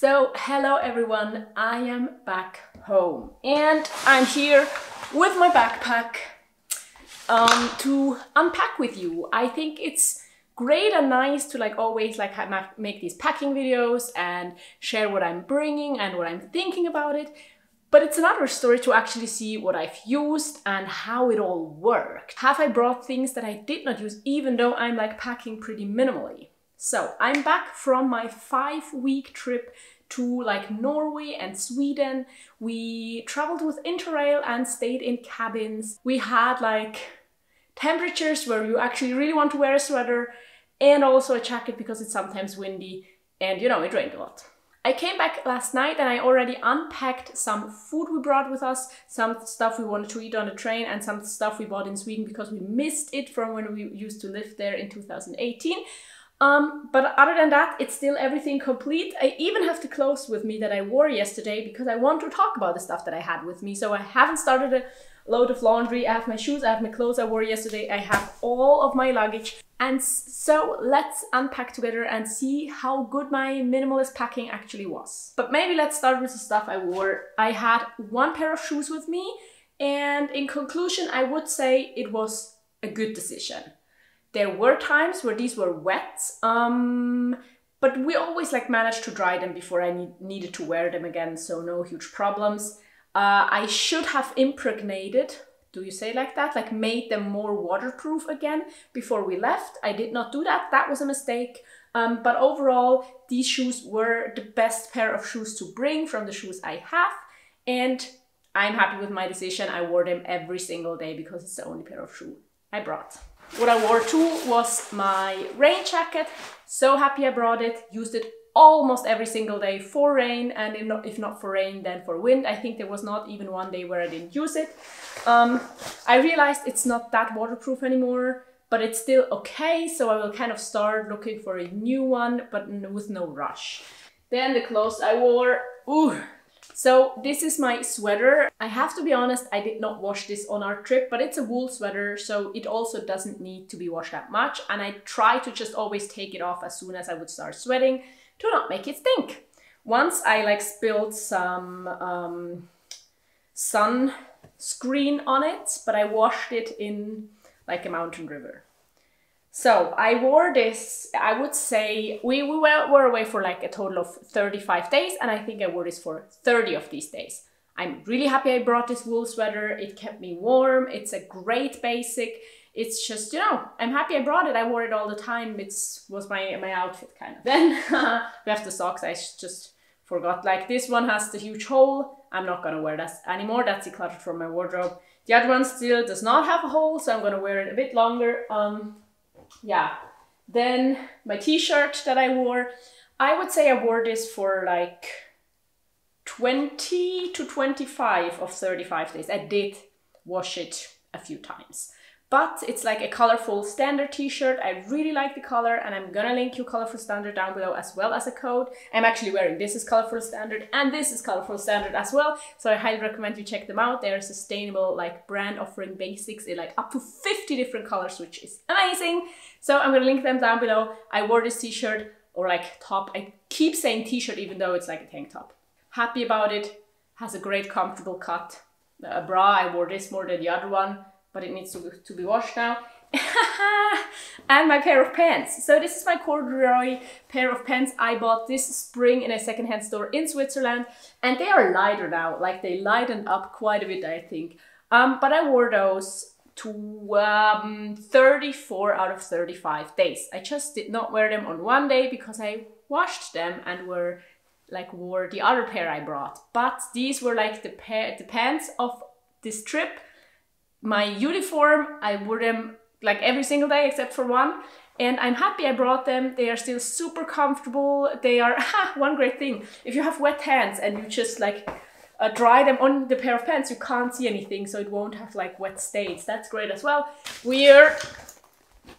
So hello everyone, I am back home and I'm here with my backpack to unpack with you. I think it's great and nice to like always like make these packing videos and share what I'm bringing and what I'm thinking about it, but it's another story to actually see what I've used and how it all worked. Have I brought things that I did not use even though I'm like packing pretty minimally? So I'm back from my 5-week trip to like Norway and Sweden. We traveled with Interrail and stayed in cabins. We had like temperatures where you actually really want to wear a sweater and also a jacket because it's sometimes windy and you know, it rained a lot. I came back last night and I already unpacked some food we brought with us, some stuff we wanted to eat on the train and some stuff we bought in Sweden because we missed it from when we used to live there in 2018. But other than that, it's still everything complete. I even have the clothes with me that I wore yesterday because I want to talk about the stuff that I had with me. So I haven't started a load of laundry. I have my shoes, I have my clothes I wore yesterday. I have all of my luggage. And so let's unpack together and see how good my minimalist packing actually was. But maybe let's start with the stuff I wore. I had one pair of shoes with me. And in conclusion, I would say it was a good decision. There were times where these were wet, but we always like managed to dry them before I needed to wear them again, so no huge problems. I should have impregnated, do you say like that? Like made them more waterproof again before we left. I did not do that, that was a mistake. But overall, these shoes were the best pair of shoes to bring from the shoes I have, and I'm happy with my decision. I wore them every single day because it's the only pair of shoe I brought. What I wore too was my rain jacket. So happy I brought it, used it almost every single day for rain, and if not for rain, then for wind. I think there was not even one day where I didn't use it. I realized it's not that waterproof anymore, but it's still okay, so I will kind of start looking for a new one, but with no rush. Then the clothes I wore, ooh. So this is my sweater. I have to be honest, I did not wash this on our trip, but it's a wool sweater, so it also doesn't need to be washed that much. And I try to just always take it off as soon as I would start sweating to not make it stink. Once I like spilled some sunscreen on it, but I washed it in like a mountain river. So I wore this, I would say, we were away for like a total of 35 days, and I think I wore this for 30 of these days. I'm really happy I brought this wool sweater. It kept me warm. It's a great basic. It's just, you know, I'm happy I brought it. I wore it all the time. It was my outfit kind of. Then we have the socks. I just forgot, like this one has the huge hole. I'm not gonna wear that anymore. That's decluttered from my wardrobe. The other one still does not have a hole, so I'm gonna wear it a bit longer. Yeah, then my t-shirt that I wore, I would say I wore this for like 20 to 25 of 35 days. I did wash it a few times, but it's like a Colorful Standard t-shirt. I really like the color, and I'm gonna link you Colorful Standard down below as well as a code. I'm actually wearing this is Colorful Standard and this is Colorful Standard as well. So I highly recommend you check them out. They're a sustainable like brand offering basics in like up to 50 different colors, which is amazing. So I'm gonna link them down below. I wore this t-shirt, or like top. I keep saying t-shirt even though it's like a tank top. Happy about it, has a great comfortable cut. A bra, I wore this more than the other one, but it needs to be washed now. And my pair of pants. So this is my corduroy pair of pants. I bought this spring in a secondhand store in Switzerland, and they are lighter now, like they lightened up quite a bit, I think. But I wore those to 34 out of 35 days. I just did not wear them on one day because I washed them and wore the other pair I brought. But these were like the pants of this trip. My uniform, I wore them like every single day except for one, and I'm happy I brought them. They are still super comfortable. They are one great thing. If you have wet hands and you just like dry them on the pair of pants, you can't see anything, so it won't have like wet stains. That's great as well. We're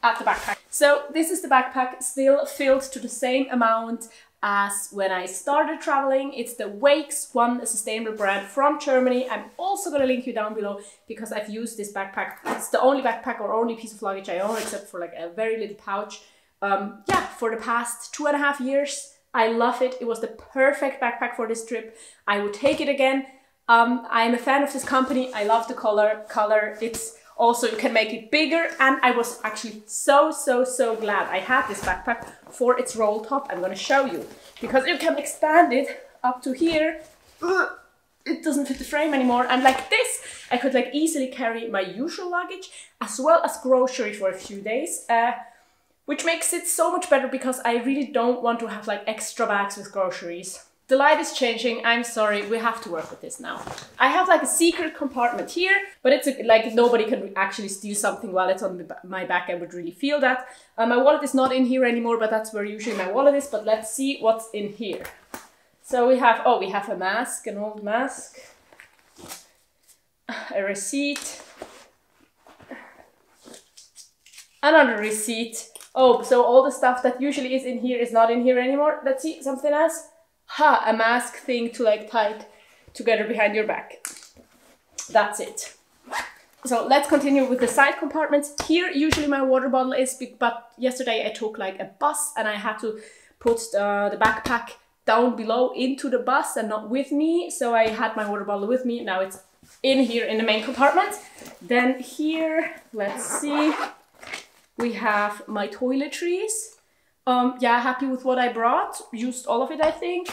at the backpack. So this is the backpack, still filled to the same amount as when I started traveling. It's the Wayks one, a sustainable brand from Germany. I'm also gonna link you down below because I've used this backpack. It's the only backpack or only piece of luggage I own, except for like a very little pouch. Yeah, for the past 2.5 years, I love it. It was the perfect backpack for this trip. I would take it again. I'm a fan of this company. I love the color. It's also, you can make it bigger, and I was actually so glad I had this backpack for its roll top. I'm gonna show you, because you can expand it up to here. It doesn't fit the frame anymore, and like this I could like easily carry my usual luggage as well as grocery for a few days, which makes it so much better, because I really don't want to have like extra bags with groceries. The light is changing, I'm sorry, we have to work with this now. I have like a secret compartment here, but it's like nobody can actually steal something while it's on my back. I would really feel that. My wallet is not in here anymore, but that's where usually my wallet is. But let's see what's in here. So we have, oh, we have a mask, an old mask, a receipt, another receipt. Oh, so all the stuff that usually is in here is not in here anymore. Let's see, something else. Ha, a mask thing to like tie it together behind your back. That's it. So let's continue with the side compartments. Here usually my water bottle is big, but yesterday I took like a bus and I had to put the backpack down below into the bus and not with me. So I had my water bottle with me. Now it's in here in the main compartment. Then here, let's see, we have my toiletries. Yeah, happy with what I brought. Used all of it, I think.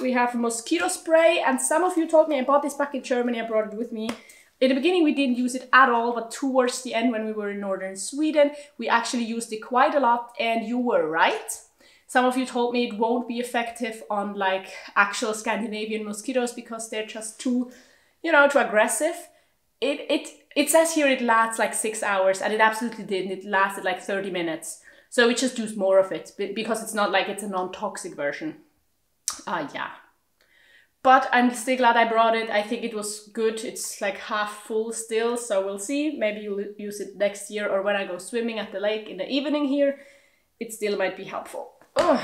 We have mosquito spray, and some of you told me I bought this back in Germany. I brought it with me. In the beginning, we didn't use it at all, but towards the end, when we were in northern Sweden, we actually used it quite a lot, and you were right. Some of you told me it won't be effective on like actual Scandinavian mosquitoes because they're just too, you know, too aggressive. It says here it lasts like 6 hours, and it absolutely didn't. It lasted like 30 minutes. So we just use more of it because it's not like it's a non-toxic version. Yeah. But I'm still glad I brought it. I think it was good. It's like half full still, so we'll see. Maybe you'll use it next year, or when I go swimming at the lake in the evening here, it still might be helpful. Ugh.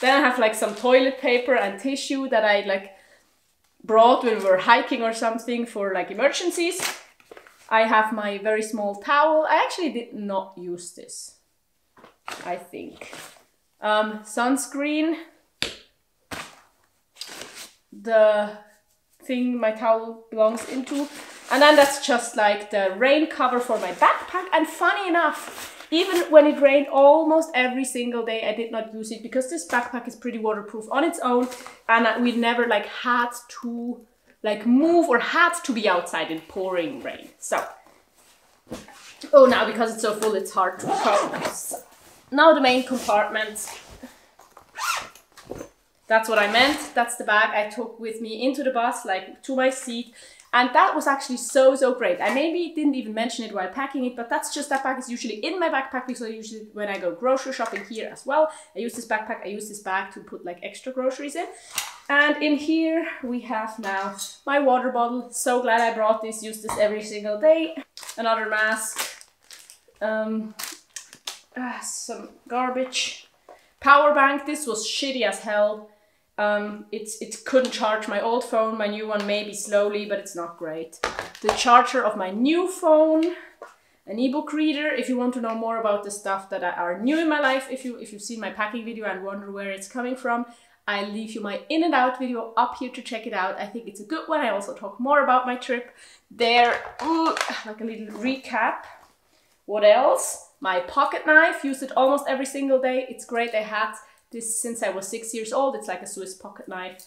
Then I have like some toilet paper and tissue that I like brought when we were hiking or something for like emergencies. I have my very small towel. I actually did not use this, I think. Sunscreen, the thing my towel belongs into, and then that's just like the rain cover for my backpack. And funny enough, even when it rained almost every single day, I did not use it because this backpack is pretty waterproof on its own, and we never like had to like move or had to be outside in pouring rain. So, oh, now because it's so full, it's hard to count. Now the main compartment. That's what I meant. That's the bag I took with me into the bus, like to my seat. And that was actually so great. I maybe didn't even mention it while packing it, but that's just, that bag is usually in my backpack because I usually, when I go grocery shopping here as well, I use this backpack, I use this bag to put like extra groceries in. And in here we have now my water bottle. So glad I brought this, use this every single day. Another mask. Some garbage. Power bank. This was shitty as hell. It couldn't charge my old phone. My new one maybe slowly, but it's not great. The charger of my new phone. An ebook reader. If you want to know more about the stuff that are new in my life, if you've seen my packing video and wonder where it's coming from, I leave you my in and out video up here to check it out. I think it's a good one. I also talk more about my trip there. Ooh, like a little recap. What else? My pocket knife, used it almost every single day. It's great, I had this since I was 6 years old. It's like a Swiss pocket knife.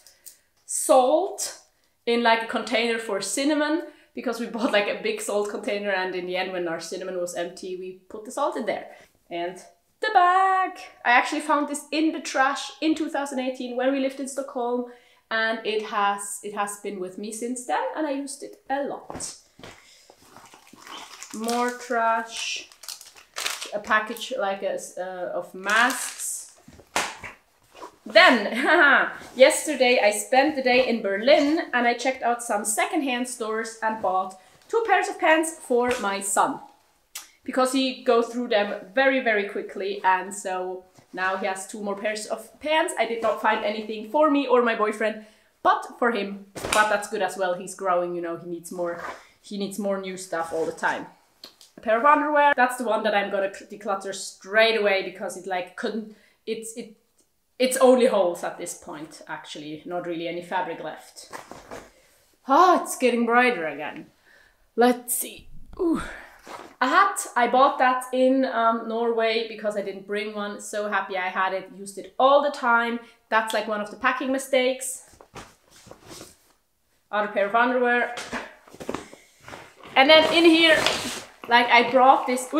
Salt in like a container for cinnamon, because we bought like a big salt container, and in the end when our cinnamon was empty, we put the salt in there. And the bag. I actually found this in the trash in 2018 when we lived in Stockholm, and it has been with me since then, and I used it a lot. More trash. A package like of masks. Then yesterday I spent the day in Berlin, and I checked out some secondhand stores and bought 2 pairs of pants for my son, because he goes through them very quickly, and so now he has 2 more pairs of pants. I did not find anything for me or my boyfriend, but for him. But that's good as well. He's growing, you know. He needs more new stuff all the time. A pair of underwear. That's the one that I'm gonna declutter straight away, because it like couldn't. It's it It's only holes at this point, actually, not really any fabric left. Ah, it's getting brighter again. Let's see. Ooh. A hat, I bought that in Norway because I didn't bring one. So happy I had it, used it all the time. That's like one of the packing mistakes. Other pair of underwear. And then in here, like I brought this,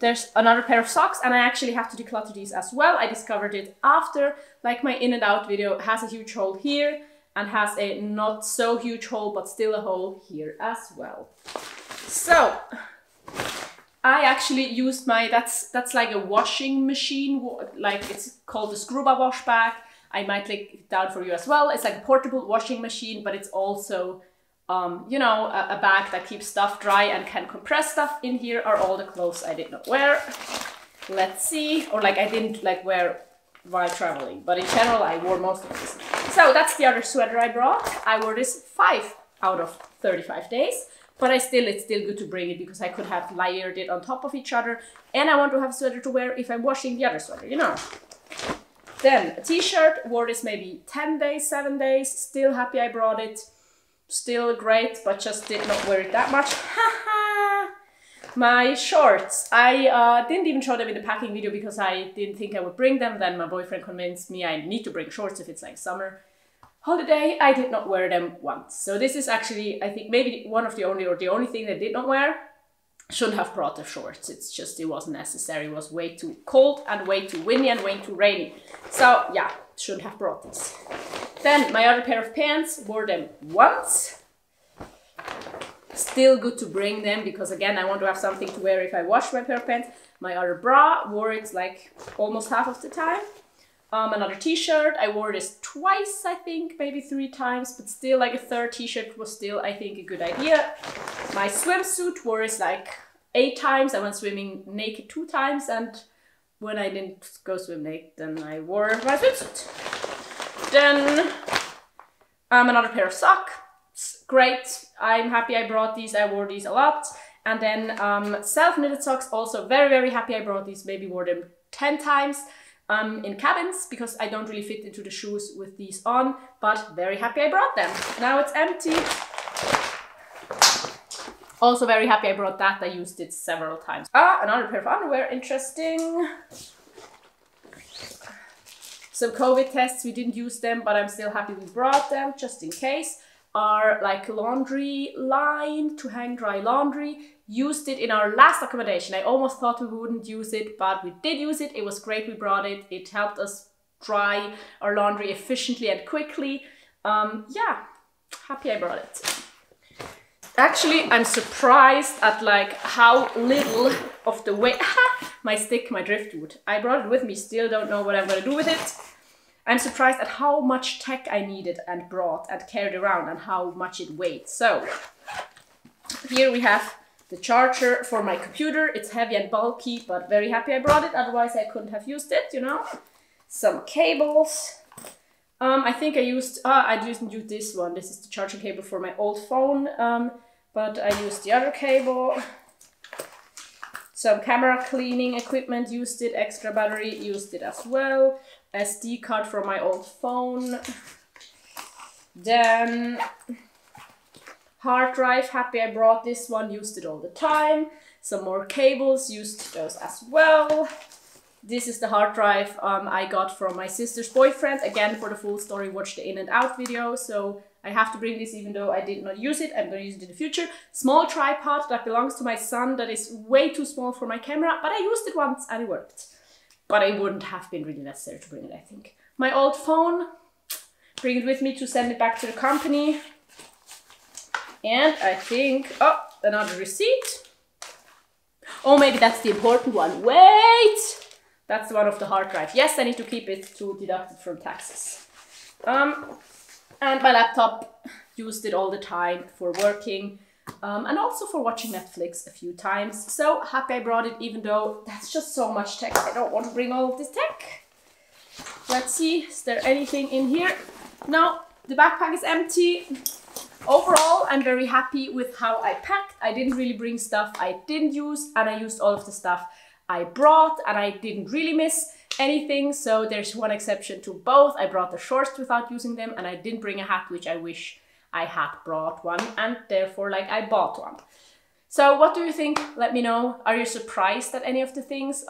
there's another pair of socks, and I actually have to declutter these as well. I discovered it after, like my in and out video has a huge hole here and has a not so huge hole, but still a hole here as well. So I actually used my, that's like a washing machine, like it's called the Scrubba Washbag. I might link it down for you as well. It's like a portable washing machine, but it's also, you know, a bag that keeps stuff dry and can compress stuff. In here are all the clothes I did not wear. Let's see, or like I didn't like wear while traveling, but in general I wore most of this. So that's the other sweater I brought. I wore this 5 out of 35 days. But it's still good to bring it because I could have layered it on top of each other, and I want to have a sweater to wear if I'm washing the other sweater, you know. Then a t-shirt, wore this maybe 10 days, 7 days, still happy I brought it, still great, but just did not wear it that much. My shorts, I didn't even show them in the packing video because I didn't think I would bring them, then my boyfriend convinced me I need to bring shorts if it's like summer. Holiday, I did not wear them once. So this is actually, I think, maybe one of the only, or the only thing that I did not wear. Shouldn't have brought the shorts. It's just, it wasn't necessary. It was way too cold and way too windy and way too rainy. So yeah, shouldn't have brought this. Then my other pair of pants, wore them once. Still good to bring them because again, I want to have something to wear if I wash my pair of pants. My other bra, wore it like almost half of the time. Another t-shirt, I wore this twice, I think, maybe 3 times, but still like a third t-shirt was still, I think, a good idea. My swimsuit, wore this like 8 times. I went swimming naked 2 times, and when I didn't go swim naked, then I wore my swimsuit. Then another pair of socks, great. I'm happy I brought these, I wore these a lot. And then self-knitted socks, also very, very happy I brought these, maybe wore them 10 times. In cabins because I don't really fit into the shoes with these on, but very happy I brought them. Now it's empty. Also very happy I brought that. I used it several times. Another pair of underwear. Interesting. Some COVID tests. We didn't use them, but I'm still happy we brought them just in case. Are like laundry line to hang dry laundry. Used it in our last accommodation. I almost thought we wouldn't use it, but we did use it. It was great, we brought it. It helped us dry our laundry efficiently and quickly. Yeah, happy I brought it. Actually, I'm surprised at like how little of the weight, my stick, my driftwood. I brought it with me, still don't know what I'm gonna do with it. I'm surprised at how much tech I needed and brought and carried around and how much it weighed. So here we have the charger for my computer. It's heavy and bulky, but very happy I brought it. Otherwise I couldn't have used it, you know. Some cables. I think I didn't use this one. This is the charging cable for my old phone, but I used the other cable. Some camera cleaning equipment, used it. Extra battery, used it as well. SD card from my old phone. Then hard drive, happy I brought this one, used it all the time. Some more cables, used those as well. This is the hard drive I got from my sister's boyfriend. Again, for the full story, watch the in and out video. So I have to bring this even though I did not use it. I'm gonna use it in the future. Small tripod that belongs to my son that is way too small for my camera, but I used it once and it worked. But it wouldn't have been really necessary to bring it, I think. My old phone, bring it with me to send it back to the company. And I think, oh, another receipt. Oh, maybe that's the important one. Wait! That's the one of the hard drive. Yes, I need to keep it to deduct it from taxes. And my laptop, used it all the time for working. And also for watching Netflix a few times. So happy I brought it, even though that's just so much tech. I don't want to bring all of this tech. Let's see, is there anything in here? No, the backpack is empty. Overall, I'm very happy with how I packed. I didn't really bring stuff I didn't use, and I used all of the stuff I brought and I didn't really miss. anything. So there's one exception to both. I brought the shorts without using them, and I didn't bring a hat, which I wish I had brought one, and therefore like I bought one. So what do you think? Let me know. Are you surprised at any of the things?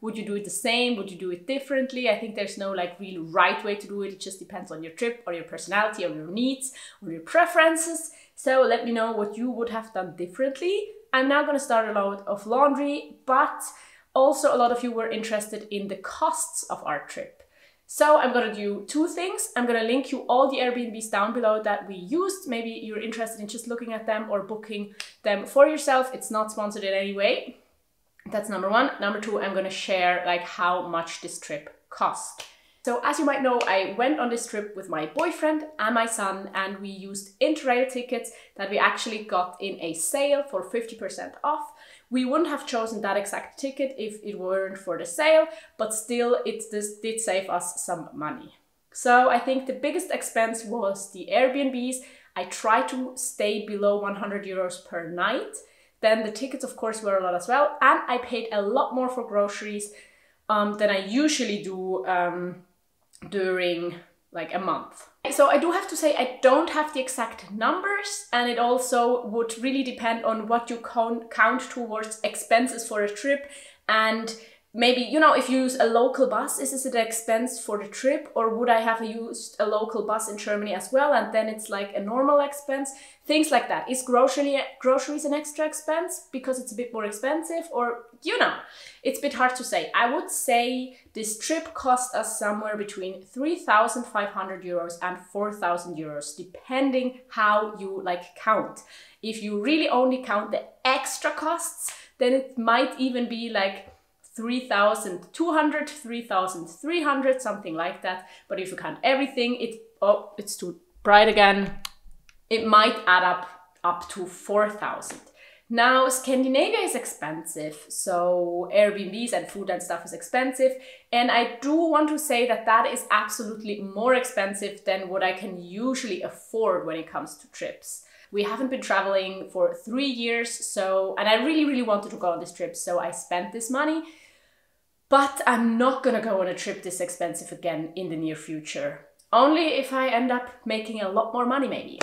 Would you do it the same? Would you do it differently? I think there's no like real right way to do it. It just depends on your trip or your personality or your needs or your preferences. So let me know what you would have done differently. I'm now gonna start a load of laundry, but also a lot of you were interested in the costs of our trip. So I'm gonna do two things. I'm gonna link you all the Airbnbs down below that we used. Maybe you're interested in just looking at them or booking them for yourself. It's not sponsored in any way. That's number one. Number two, I'm gonna share like how much this trip cost. So as you might know, I went on this trip with my boyfriend and my son, and we used Interrail tickets that we actually got in a sale for 50% off. We wouldn't have chosen that exact ticket if it weren't for the sale, but still it did save us some money. So I think the biggest expense was the Airbnbs. I tried to stay below 100 euros per night. Then the tickets of course were a lot as well, and I paid a lot more for groceries than I usually do during like a month. So I do have to say I don't have the exact numbers, and it also would really depend on what you count towards expenses for a trip, and maybe, you know, if you use a local bus, is it an expense for the trip, or would I have used a local bus in Germany as well, and then it's like a normal expense? Things like that. Is groceries an extra expense because it's a bit more expensive, or, you know, it's a bit hard to say. I would say this trip cost us somewhere between 3,500 euros and 4,000 euros, depending how you like count. If you really only count the extra costs, then it might even be like 3,200, 3,300, something like that. But if you count everything, oh, it's too bright again. It might add up to 4,000. Now, Scandinavia is expensive. So Airbnbs and food and stuff is expensive. And I do want to say that that is absolutely more expensive than what I can usually afford when it comes to trips. We haven't been traveling for 3 years, so, and I really, really wanted to go on this trip, so I spent this money. But I'm not gonna go on a trip this expensive again in the near future. Only if I end up making a lot more money, maybe.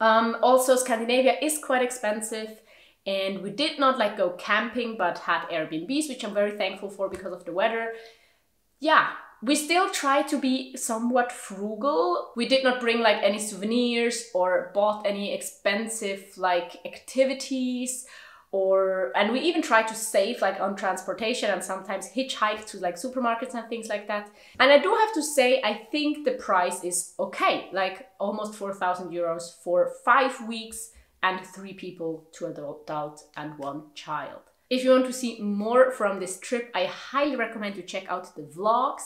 Also, Scandinavia is quite expensive, and we did not like go camping, but had Airbnbs, which I'm very thankful for because of the weather. Yeah. We still try to be somewhat frugal. We did not bring like any souvenirs or bought any expensive like activities, and we even try to save like on transportation and sometimes hitchhike to like supermarkets and things like that. And I do have to say, I think the price is okay, like almost 4,000 euros for 5 weeks and 3 people, 2 adults and 1 child. If you want to see more from this trip, I highly recommend you check out the vlogs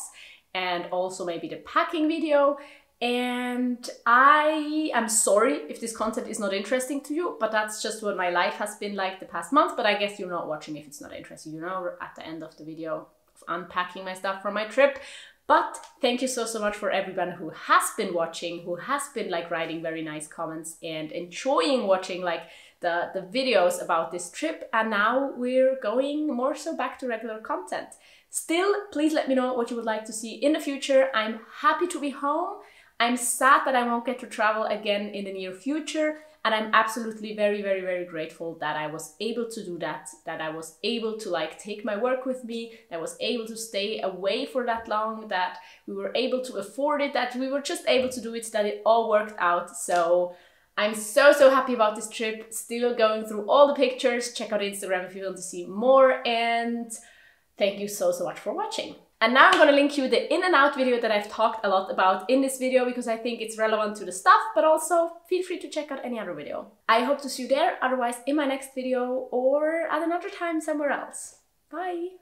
and also maybe the packing video. And I am sorry if this content is not interesting to you, but that's just what my life has been like the past month. But I guess you're not watching if it's not interesting, you know, at the end of the video of unpacking my stuff from my trip. But thank you so, so much for everyone who has been watching, who has been like writing very nice comments and enjoying watching like the videos about this trip. And now we're going more so back to regular content. Still, please let me know what you would like to see in the future. I'm happy to be home. I'm sad that I won't get to travel again in the near future. And I'm absolutely very, very, very grateful that I was able to do that, that I was able to like take my work with me, that I was able to stay away for that long, that we were able to afford it, that we were just able to do it, that it all worked out. So I'm so, so happy about this trip. Still going through all the pictures. Check out Instagram if you want to see more. And thank you so, so much for watching. And now I'm gonna link you the in and out video that I've talked a lot about in this video, because I think it's relevant to the stuff, but also feel free to check out any other video. I hope to see you there, otherwise in my next video or at another time somewhere else. Bye.